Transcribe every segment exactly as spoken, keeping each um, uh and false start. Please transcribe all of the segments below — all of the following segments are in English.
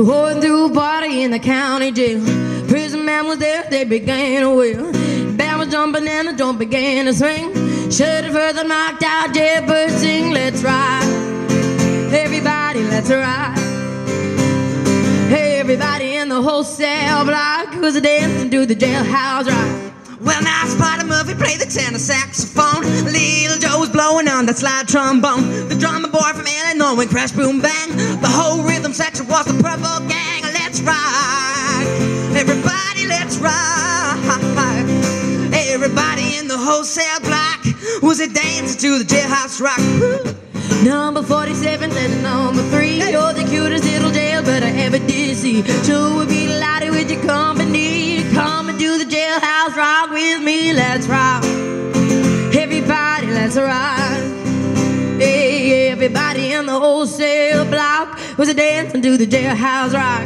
The whole through party in the county jail. Prison man was there, they began to wail. Band was jumping and the drum began to swing. Should've heard the knocked out jailbirds sing. Let's ride, everybody, let's ride. Hey, everybody in the whole cell block was a dancing to the jailhouse rock. Well, now Spotty Murphy played the tenor saxophone. Little Joe was blowing on that slide trombone. The drummer boy from Illinois went crash, boom, bang. The whole rhythm section was the purple gang. Let's rock, everybody, let's rock. Everybody in the whole cell block was a dancing to the jailhouse rock. Woo. Number forty-seven and number three. Hey. You're the cutest little jailbird I ever did see. Sure would be delighted with your company. Come and do the jailhouse rock with me. Let's rock, everybody, let's rock. Hey, everybody in the whole cell block was a dancing to the jailhouse rock.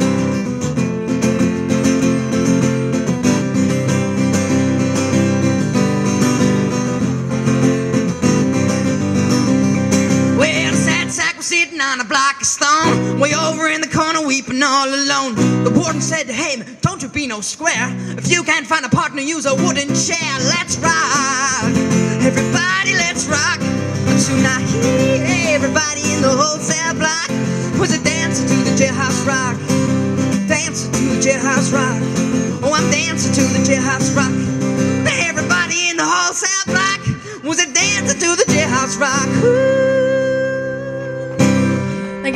Well, the sad sack was sitting on a block of stone, way over in the corner weeping all alone. The warden said to him, "Don't you be no square. If you can't find a partner, use a wooden chair." Let's rock, everybody, let's rock. Tonight, everybody in the whole cell block was a dancer to the jailhouse rock. Dancer to the jailhouse rock. Oh, I'm dancing to the jailhouse rock. Everybody in the whole cell block was a dancer to the jailhouse rock. Woo. Thank